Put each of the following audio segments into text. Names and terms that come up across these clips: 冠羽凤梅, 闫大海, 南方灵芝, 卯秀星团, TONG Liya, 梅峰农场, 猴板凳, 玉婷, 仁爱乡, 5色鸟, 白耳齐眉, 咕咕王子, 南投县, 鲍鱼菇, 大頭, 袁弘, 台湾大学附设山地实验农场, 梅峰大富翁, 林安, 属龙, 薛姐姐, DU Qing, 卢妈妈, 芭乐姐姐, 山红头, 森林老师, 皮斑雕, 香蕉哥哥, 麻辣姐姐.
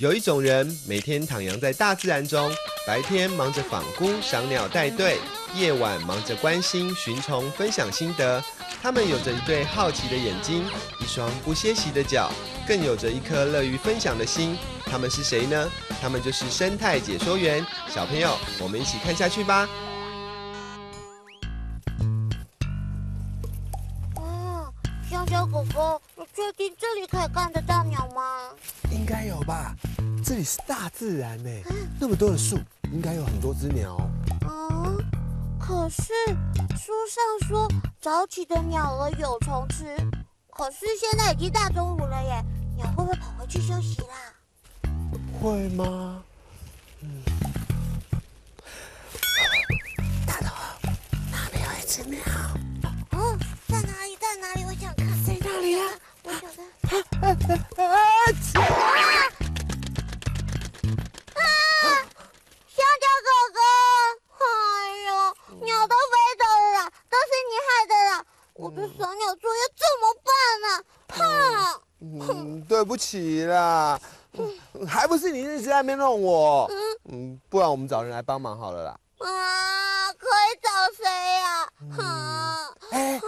有一种人每天徜徉在大自然中，白天忙着访菇、赏鸟带队，夜晚忙着关心、寻虫、分享心得。他们有着一对好奇的眼睛，一双不歇息的脚，更有着一颗乐于分享的心。他们是谁呢？他们就是生态解说员。小朋友，我们一起看下去吧。 小狗狗，你确定这里可以看得到鸟吗？应该有吧，这里是大自然呢，那么多的树，应该有很多只鸟。嗯，可是书上说早起的鸟儿有虫吃，可是现在已经大中午了耶，鸟会不会跑回去休息啦？会吗？嗯，大头，那边有一只鸟。哦，在哪里？ 啊！香蕉哥哥，哎呦，鸟都飞走了啦，都是你害的啦！我的赏鸟作业怎么办啊？哼！对不起啦，还不是你一直在那边弄我。不然我们找人来帮忙好了啦。啊，可以找谁呀？哼！哎，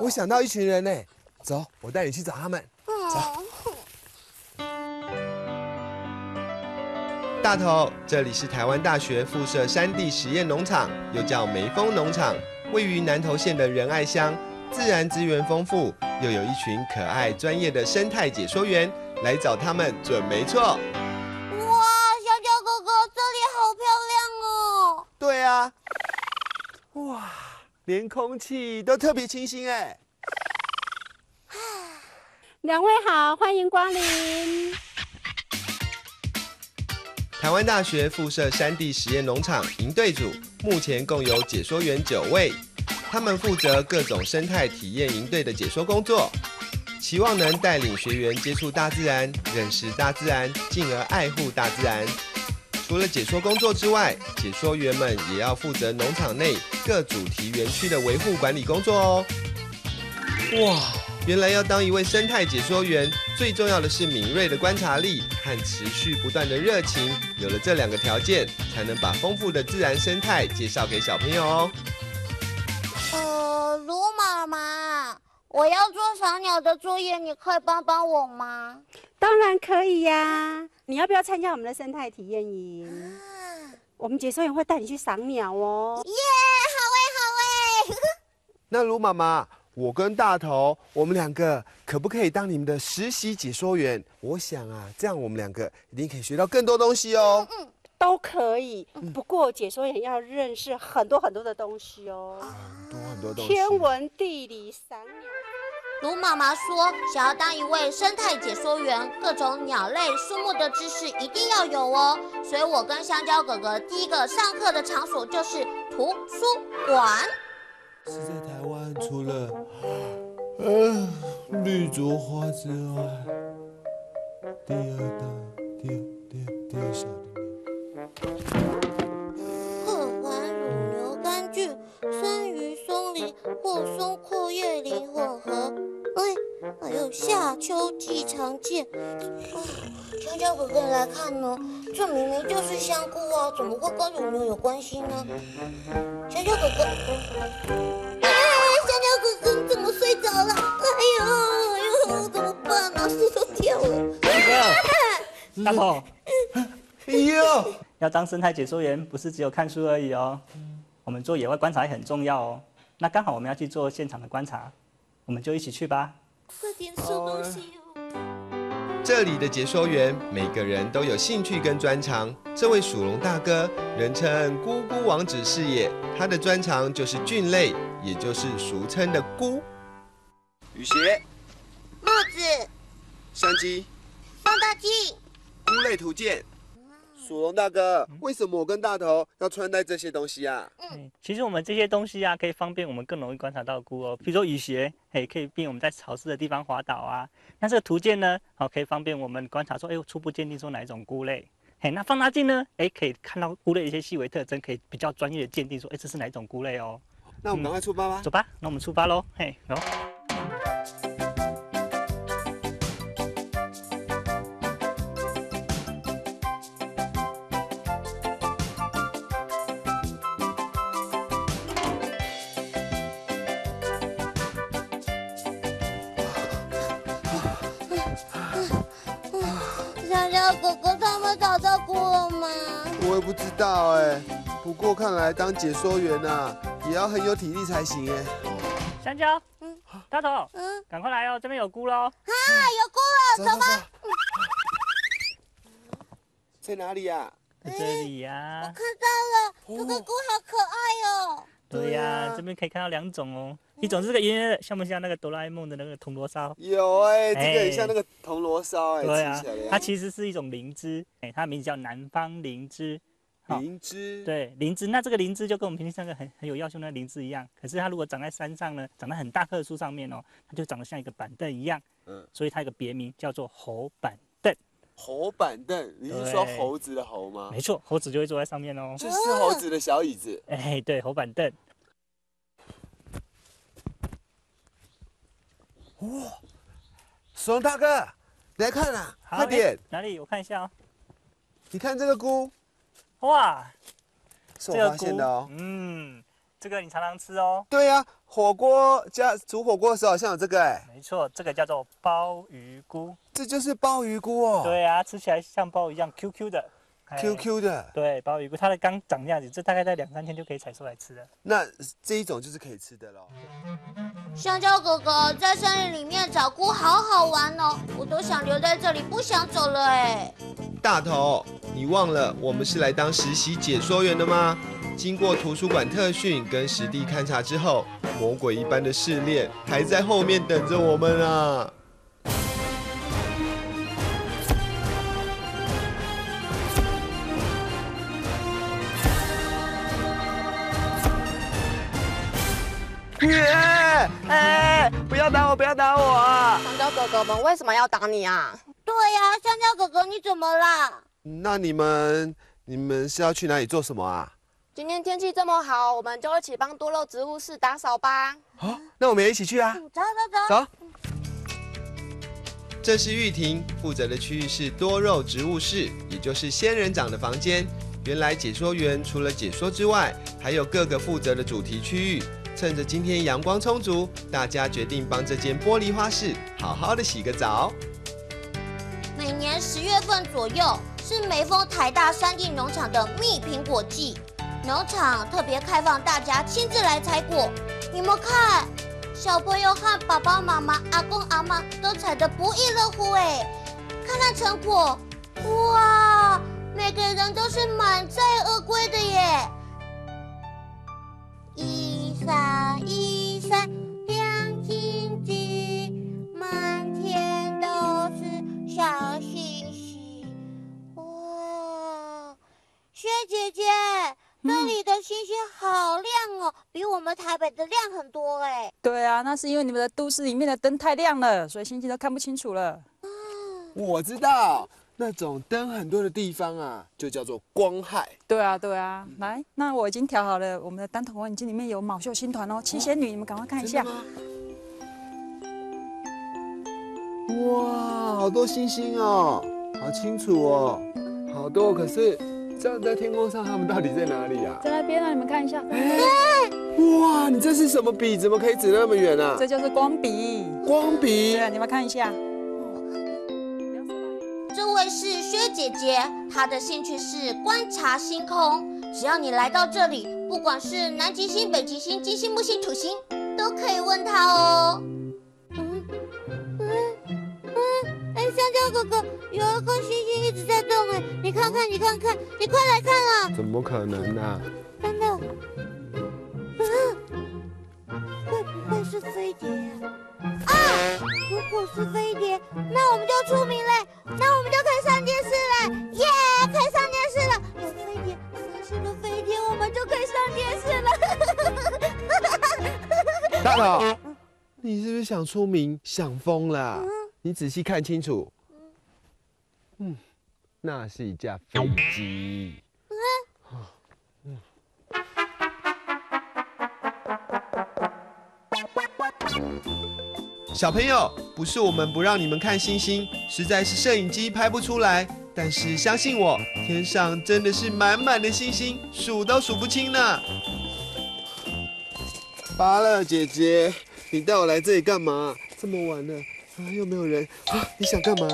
我想到一群人呢，走，我带你去找他们。 大头，这里是台湾大学附设山地实验农场，又叫梅峰农场，位于南投县的仁爱乡，自然资源丰富，又有一群可爱专业的生态解说员，来找他们准没错。哇，香蕉哥哥，这里好漂亮哦！对啊，哇，连空气都特别清新哎。两位好，欢迎光临。 台湾大学附设山地实验农场营队组目前共有解说员9位，他们负责各种生态体验营队的解说工作，期望能带领学员接触大自然、认识大自然，进而爱护大自然。除了解说工作之外，解说员们也要负责农场内各主题园区的维护管理工作哦。哇！ 原来要当一位生态解说员，最重要的是敏锐的观察力和持续不断的热情。有了这2个条件，才能把丰富的自然生态介绍给小朋友哦。卢妈妈，我要做赏鸟的作业，你可以帮帮我吗？当然可以呀。你要不要参加我们的生态体验营？啊、我们解说员会带你去赏鸟哦。耶， 好耶，好耶。那卢妈妈。 我跟大头，我们2个可不可以当你们的实习解说员？我想啊，这样我们2个一定可以学到更多东西哦。嗯，都可以。不过解说员要认识很多很多的东西哦，很多东西，天文、地理、赏鸟。卢妈妈说，想要当一位生态解说员，各种鸟类、树木的知识一定要有哦。所以我跟香蕉哥哥第1个上课的场所就是图书馆。 是在台湾，除了绿竹花之外，第二小的。鹤环乳牛肝菌生于松林或松阔叶林混合，还有夏秋季常见。香蕉哥哥来看呢，这明明就是香菇啊，怎么会跟乳牛有关系呢？香蕉哥哥。 哥哥怎么睡着了？哎呦，怎么办啊？树都掉了。大头，哎呦，要当生态解说员，不是只有看书而已哦。我们做野外观察也很重要哦。那刚好我们要去做现场的观察，我们就一起去吧。快点收东西哦。这里的解说员每个人都有兴趣跟专长。这位属龙大哥，人称“咕咕王子”是也，他的专长就是菌类。 也就是俗称的菇。雨鞋、帽子、山鸡、放大镜、菇类图鉴。属龙大哥，为什么我跟大头要穿戴这些东西啊？其实我们这些东西啊，可以方便我们更容易观察到菇哦。比如说雨鞋，可以避免我们在潮湿的地方滑倒啊。那这个图鉴呢，可以方便我们观察说，初步鉴定说哪一种菇类。 那放大镜呢，可以看到菇类一些细微特征，可以比较专业的鉴定说，这是哪一种菇类哦。 那我们赶快出发吧！走吧，那我们出发喽！嘿，走。香蕉哥哥他们找到过了吗？我也不知道哎，不过看来当解说员啊，也要很有体力才行哎。香蕉，大头，赶快来哦，这边有菇喽！啊，有菇了，走吧。在哪里呀？在这里呀。我看到了，这个菇好可爱哦。 对呀，这边可以看到两种哦，一种是个圆圆的，像不像那个哆啦 A 梦的那个铜锣烧？有哎，这个很像那个铜锣烧哎。对啊，它其实是一种灵芝，哎，它名字叫南方灵芝。灵芝。对，灵芝。那这个灵芝就跟我们平时那个很有药性的灵芝一样，可是它如果长在山上呢，长在很大棵树上面哦，它就长得像一个板凳一样。嗯。所以它有个别名叫做猴板凳。猴板凳，你是说猴子的猴吗？没错，猴子就会坐在上面哦。这是猴子的小椅子。哎，对，猴板凳。 哇，爽大哥，你来看啊，快点！哪里？我看一下哦。你看这个菇，哇，是我发现的哦。嗯，这个你常常吃哦。对呀，火锅加煮火锅的时候好像有这个哎。没错，这个叫做鲍鱼菇。这就是鲍鱼菇哦。对呀，吃起来像鲍鱼一样 QQ 的。QQ 的。对，鲍鱼菇它的刚长这样子，这大概在2、3天就可以采收来吃了。那这一种就是可以吃的喽。 香蕉哥哥在森林里面找菇，好好玩哦！我都想留在这里，不想走了哎。大头，你忘了我们是来当实习解说员的吗？经过图书馆特训跟实地勘察之后，魔鬼一般的试炼还在后面等着我们啊！Yeah! 哎，不要打我！不要打我啊！香蕉哥哥们为什么要打你啊？对呀，香蕉哥哥你怎么啦？那你们是要去哪里做什么啊？今天天气这么好，我们就一起帮多肉植物室打扫吧。好、哦，那我们也一起去啊！走走走。走。这是玉婷负责的区域是多肉植物室，也就是仙人掌的房间。原来解说员除了解说之外，还有各个负责的主题区域。 趁着今天阳光充足，大家决定帮这间玻璃花室好好的洗个澡。每年10月份左右是梅峰台大山地农场的蜜苹果季，农场特别开放大家亲自来采果。你们看，小朋友和爸爸妈妈、阿公阿嬷都采得不亦乐乎哎！看看成果，哇，每个人都是满载而归的耶！ 一闪一闪亮晶晶，满天都是小星星。哇，薛姐姐，这里的星星好亮哦，比我们台北的亮很多哎。对啊，那是因为你们的都市里面的灯太亮了，所以星星都看不清楚了。我知道。 那种灯很多的地方啊，就叫做光害。对啊，对啊。来，那我已经调好了，我们的单筒望远镜里面有卯秀星团哦，7仙女，你们赶快看一下。哇，好多星星哦，好清楚哦，好多。可是这样在天空上，它们到底在哪里啊？在那边啊，你们看一下。哎，哇，你这是什么笔？怎么可以指那么远啊？这就是光笔。光笔。对，你们看一下。 这是薛姐姐，她的兴趣是观察星空。只要你来到这里，不管是南极星、北极星、金星、木星、土星，都可以问她哦。哎，香蕉哥哥，有一颗星星一直在动哎，你看看，你看看，你快来看啊！怎么可能啊？真的？会是飞碟？啊！如果是飞碟，那我们就出名嘞。 那我们就可以上电视了，耶！可以上电视了，有飞碟，3星的飞碟，我们就可以上电视了。大佬，你是不是想出名想疯了、啊？你仔细看清楚，那是一架飞机。小朋友，不是我们不让你们看星星，实在是摄影机拍不出来。但是相信我，天上真的是满满的星星，数都数不清呢。芭乐姐姐，你带我来这里干嘛？这么晚了，又没有人啊！你想干嘛？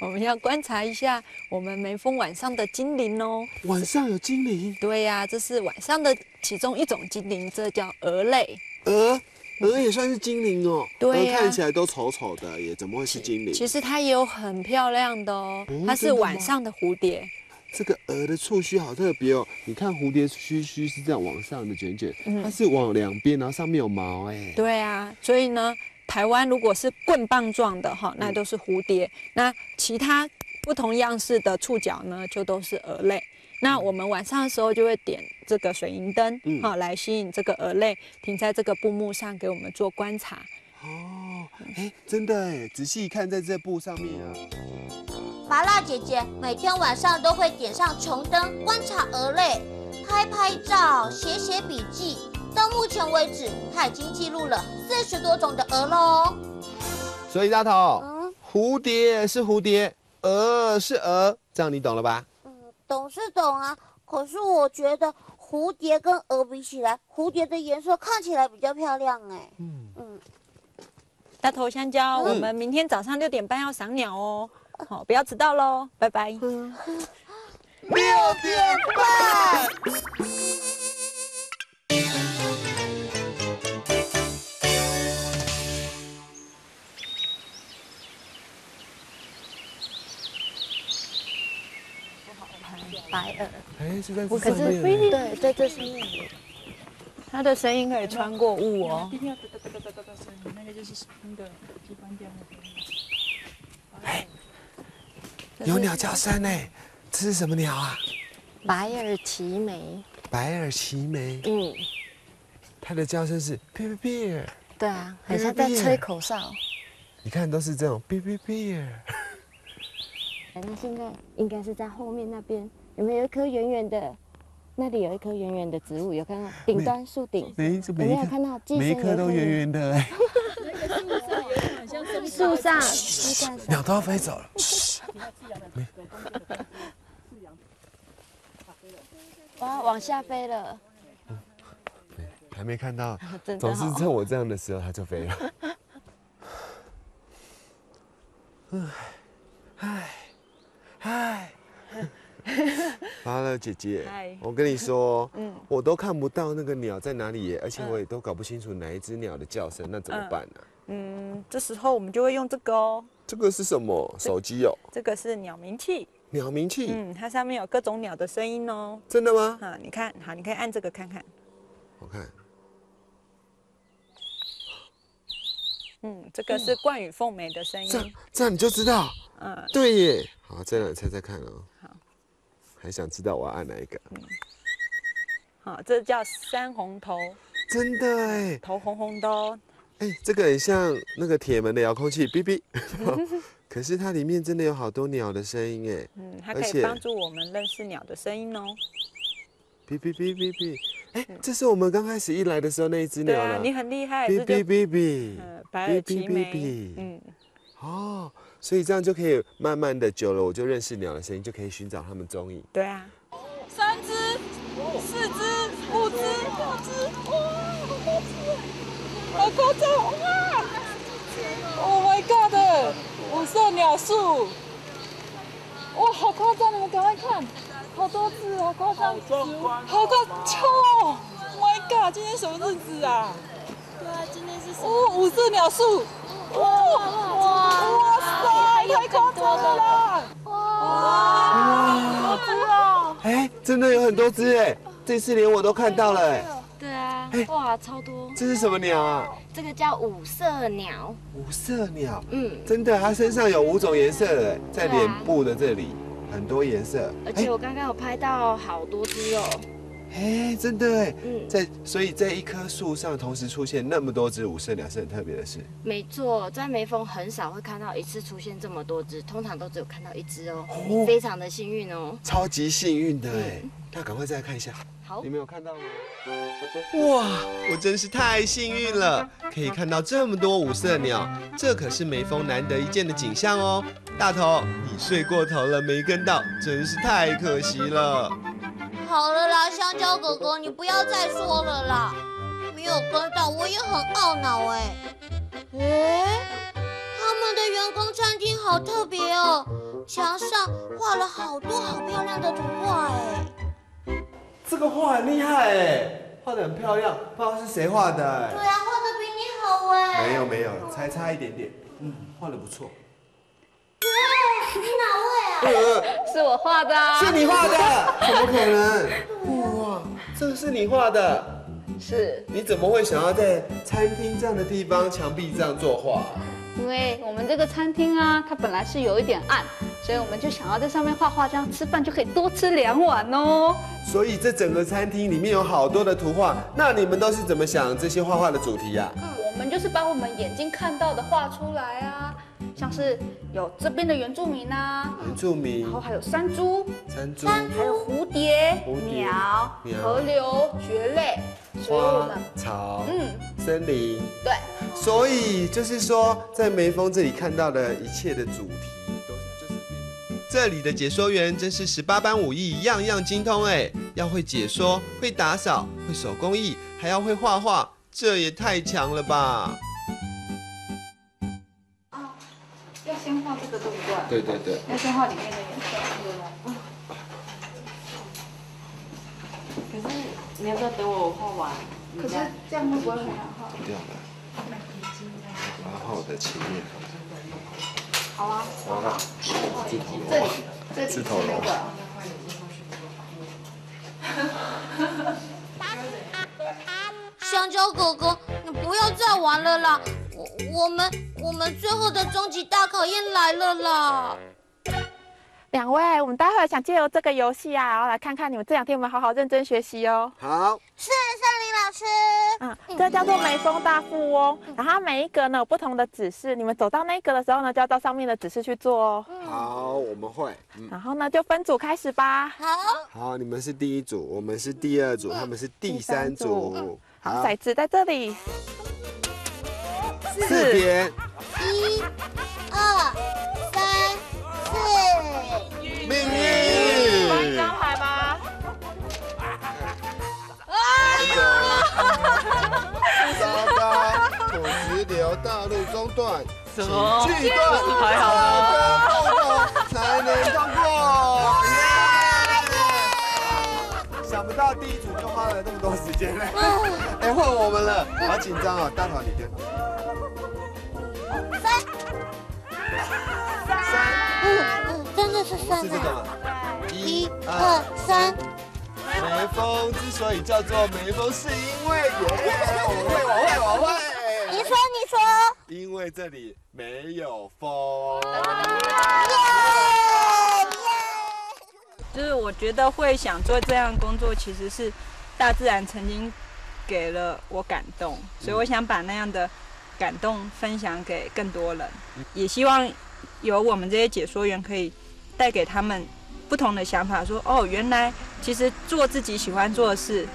我们要观察一下我们梅峰晚上的精灵哦。晚上有精灵？对呀、啊，这是晚上的其中一种精灵，这叫蛾类。蛾也算是精灵哦。对、啊、看起来都丑丑的，也怎么会是精灵？其实它也有很漂亮的哦，它是晚上的蝴蝶。嗯，这个蛾的触须好特别哦！你看蝴蝶须须是这样往上的卷卷，它是往两边，然后上面有毛哎。对啊，所以呢，台湾如果是棍棒状的哈，那都是蝴蝶；那其他不同样式的触角呢，就都是蛾类。那我们晚上的时候就会点这个水银灯，好来吸引这个蛾类停在这个布幕上给我们做观察。哦，哎，真的哎，仔细一看，在这布上面啊。 麻辣姐姐每天晚上都会点上穹灯观察蛾类，拍照、写笔记。到目前为止，她已经记录了40多种的蛾喽。所以大头，蝴蝶是蝴蝶，蛾是蛾，这样你懂了吧？嗯，懂是懂啊。可是我觉得蝴蝶跟蛾比起来，蝴蝶的颜色看起来比较漂亮哎。嗯。大头香蕉，我们明天早上6点半要赏鸟哦。 好，不要迟到喽，拜拜。6点半。白耳，哎，是在这上面。对，在这上面。它的声音可以穿过雾哦。一定要哒哒哒哒哒哒声音，那个就是那个皮斑雕的。哎。 有鸟叫声哎，这是什么鸟啊？白耳齐眉。白耳齐眉。嗯，它的叫声是哔哔哔。对啊，很像在吹口哨。你看，都是这种哔哔哔。那现在应该是在后面那边，有没有一棵圆圆的？那里有一棵圆圆的植物，有看到顶端树顶？有没有看到？每一棵都圆圆的哎。那个树上有点像树上，鸟都要飞走了。 哇，往下飞了。还没看到，总是趁我这样的时候它就飞了。唉，麻辣姐姐，我跟你说，我都看不到那个鸟在哪里耶，而且我也都搞不清楚哪一只鸟的叫声，那怎么办呢？嗯，这时候我们就会用这个哦。 这个是什么手机哦？这个是鸟鸣器。鸟鸣器，它上面有各种鸟的声音哦。真的吗？啊，你看，好，你可以按这个看看。我看。这个是冠羽凤梅的声音。这样你就知道。对耶。好，再让你猜猜看哦。好。还想知道我要按哪一个？好，这叫山红头。真的哎。头红红的哦。 哎，这个很像那个铁门的遥控器，哔哔。可是它里面真的有好多鸟的声音哎。它可以帮助我们认识鸟的声音哦。哔哔哔哔哔。哎，这是我们刚开始一来的时候那一只鸟了。对啊，你很厉害。哔哔哔哔。白耳齐眉。哦，所以这样就可以慢慢的久了，我就认识鸟的声音，就可以寻找它们踪影。对啊。3只，4只，5只，6只，哇！ 好高中哇 ！Oh my god！ 5色鸟树，哇，好夸张！你们赶快看，好多只，好夸张，好高哦 ！My god！ 今天什么日子啊？对啊，今天是什么？哦，5色鸟树，哇塞，太夸张了啦！哇，好多只哦！哎，真的有很多只哎，这次连我都看到了哎。 对啊，哇，超多！这是什么鸟啊？这个叫5色鸟。5色鸟，真的，它身上有5种颜色的，在脸部的这里很多颜色。而且我刚刚有拍到好多只哦。哎，真的哎，所以在一棵树上同时出现那么多只5色鸟是很特别的事。没错，在梅峰很少会看到一次出现这么多只，通常都只有看到一只哦，非常的幸运哦，超级幸运的哎。那赶快再来看一下。 你们有看到吗？哇，我真是太幸运了，可以看到这么多5色鸟，这可是梅峰难得一见的景象哦。大头，你睡过头了没跟到，真是太可惜了。好了啦，香蕉哥哥，你不要再说了啦，没有跟到我也很懊恼哎。哎，们的员工餐厅好特别哦，墙上画了好多好漂亮的图画哎。这个画很厉害哎，画得很漂亮，不知道是谁画的哎。对啊，画得比你好哎。没有，才差一点点。嗯，画得不错。你哪位啊？是我画的啊。是你画的？怎么可能？哇，这是你画的。 是，你怎么会想要在餐厅这样的地方墙壁这样作画？因为我们这个餐厅啊，它本来是有一点暗，所以我们就想要在上面画画，这样吃饭就可以多吃2碗哦。所以这整个餐厅里面有好多的图画，那你们都是怎么想这些画画的主题呀？我们就是把我们眼睛看到的画出来啊，像是有这边的原住民啊，然后还有山猪，还有蝴蝶、鸟、河流、蕨类。 花草，森林，对，所以就是说，在梅峰这里看到的一切的主题，都是这里的解说员真是18般武艺，样样精通哎，要会解说，会打扫，会手工艺，还要会画画，这也太强了吧！啊，要先画这个对不对？对。要先画里面的颜色，对吧？可是。 你要不要等我画完？可是这样会不会很难画？不要了，然后的前面。好啊。好啊。这里是那个。香蕉哥哥，你不要再玩了啦！我们最后的终极大考验来了啦！ 两位，我们待会想借由这个游戏啊，然后来看看你们这2天有没有好好认真学习哦。好，是森林老师。这叫做梅峰大富翁。然后每一格呢有不同的指示，你们走到那一格的时候呢，就要照上面的指示去做哦。好，我们会。然后呢，就分组开始吧。好。好，你们是第一组，我们是第二组，他们是第三组。好，骰子在这里。4边。1、2、3。 命运，翻一张牌吧。哎呦！90°大路中段，请锯断2根木头才能通过。耶！想不到第一组就花了那么多时间嘞。哎，换我们了，好紧张啊！大团里边。3。 真的是3。是这个吗？1、2、3。梅峰之所以叫做梅峰，是因为我会。你说。因为这里没有风。就是我觉得会想做这样工作，其实是大自然曾经给了我感动，所以我想把那样的感动分享给更多人，也希望。 有我们这些解说员可以带给他们不同的想法，说哦，原来其实做自己喜欢做的事，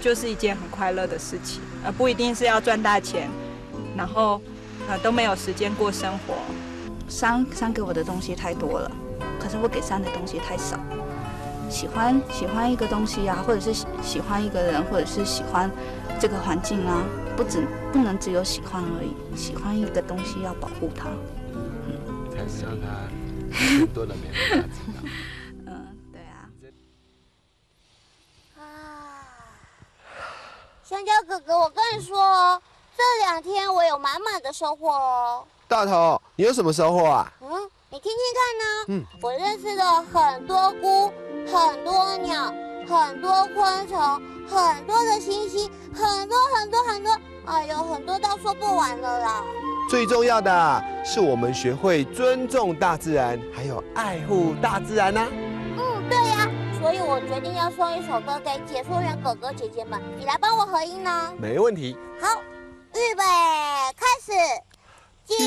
就是一件很快乐的事情，而不一定是要赚大钱，然后都没有时间过生活。山给我的东西太多了，可是我给山的东西太少。喜欢一个东西啊，或者是喜欢一个人，或者是喜欢这个环境啊，不能只有喜欢而已，喜欢一个东西要保护它。 还是让他更多的面对他知道。嗯，对啊。啊，香蕉哥哥，我跟你说哦，这2天我有满满的收获哦。大头，你有什么收获啊？嗯，你听听看呢。嗯，我认识了很多菇，很多鸟，很多昆虫，很多的星星，很多，哎呦，很多到说不完了啦。 最重要的啊，是我们学会尊重大自然，还有爱护大自然啊。嗯，对呀、啊，所以我决定要送1首歌给解说员哥哥姐姐们，你来帮我合音呢。没问题。好，预备，开始。今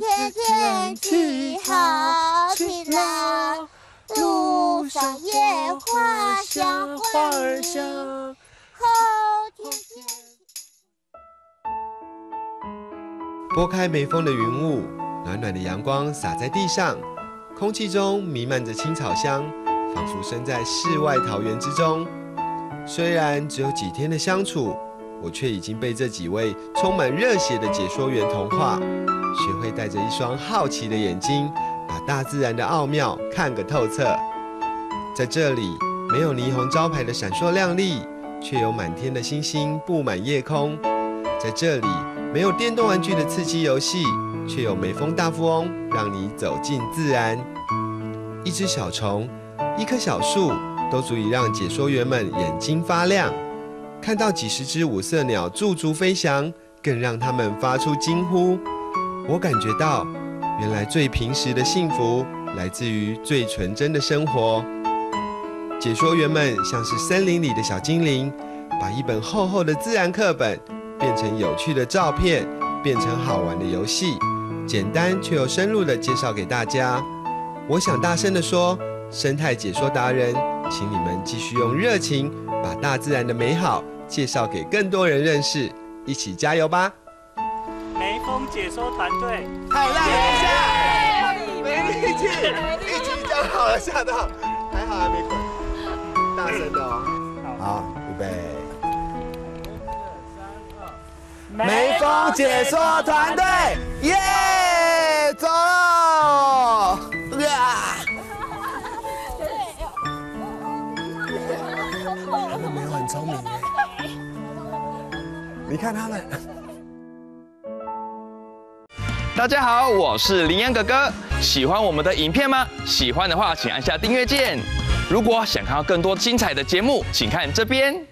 天天气好晴朗，路上野花香，花儿香。后天气。 拨开梅峰的云雾，暖暖的阳光洒在地上，空气中弥漫着青草香，仿佛身在世外桃源之中。虽然只有几天的相处，我却已经被这几位充满热血的解说员同化，学会带着一双好奇的眼睛，把大自然的奥妙看个透彻。在这里，没有霓虹招牌的闪烁亮丽，却有满天的星星布满夜空；在这里，没有电动玩具的刺激游戏，却有美风大富翁让你走进自然。一只小虫，一棵小树，都足以让解说员们眼睛发亮。看到几十只五色鸟驻足飞翔，更让他们发出惊呼。我感觉到，原来最平时的幸福，来自于最纯真的生活。解说员们像是森林里的小精灵，把一本厚厚的自然课本变成有趣的照片，变成好玩的游戏，简单却又深入的介绍给大家。我想大声的说，生态解说达人，请你们继续用热情把大自然的美好介绍给更多人认识，一起加油吧！梅峰解说团队，好啦，等一下，没力气，力气讲好了，吓到，还好还没滚，大声的哦，好，预备，梅峰解说团队，耶，走喽！没有很聪明耶，你看他们。大家好，我是林安哥哥。喜欢我们的影片吗？喜欢的话，请按下订阅键。如果想看到更多精彩的节目，请看这边。